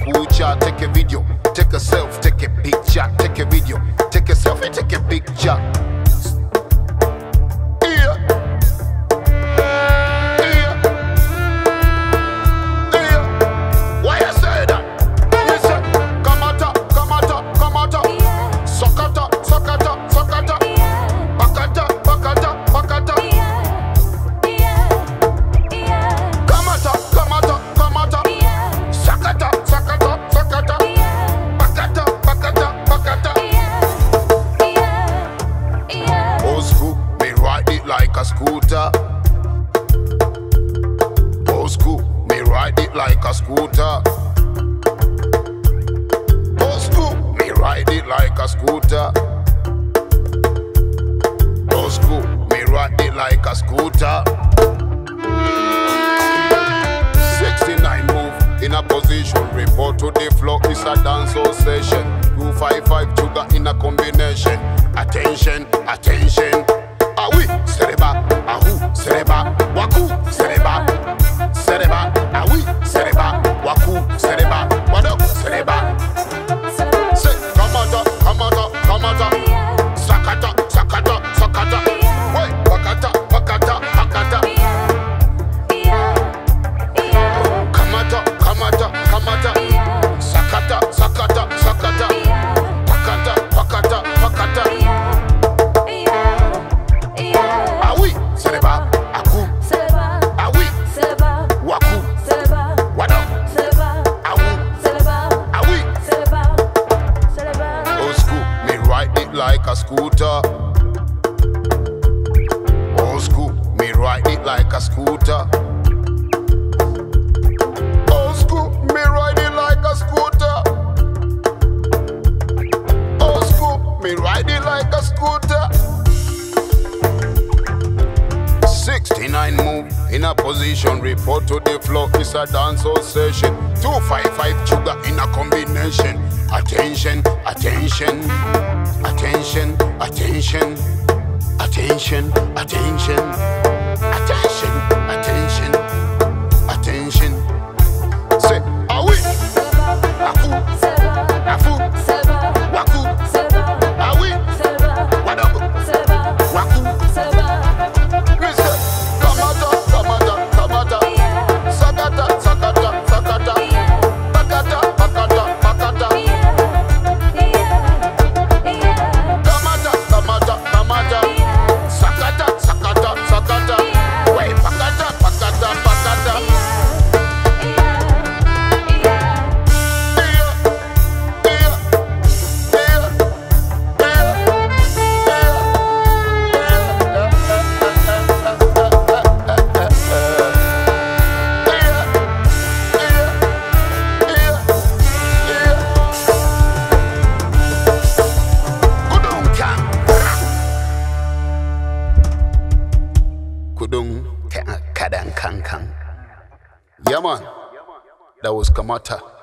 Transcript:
Abuja. Take a video, take a self, take a picture, take a video, take a selfie, take a picture. Scooter, old school, me ride it like a scooter. Old school, me ride it like a scooter. Old school, me ride it like a scooter. 69 move in a position, report to the floor, it's a dancehall session. 255 sugar in a combination. Attention, attention. Awi, sereba, ahu, sereba, waku, sereba, sereba, awi, sereba, waku, sereba, wado, sereba. Se, kamata, kamata, kamata, sakata, sakata, sakata, wey, wakata, wakata, wakata. Kamata, kamata, kamata, sakata, sakata, sakata, wakata, wakata, wakata. Like a scooter, old school, me ride it like a scooter. Old school, me ride it like a scooter. Old school, me ride it like a scooter. 69 move in a position, report to the floor, it's a dancehall session. 255 sugar in a combination. Attention, attention, attention, attention, attention, attention, attention, attention, attention. Say, ah oui, afu, afu, waku, ah oui, wadabu, waku, Mr. Kamata, Kamata, Kamata, Sakata, Sakata, Sakata, Pakata, Pakata, Pakata. Kudung kadang kang kang. Yeah man, that was Kamata.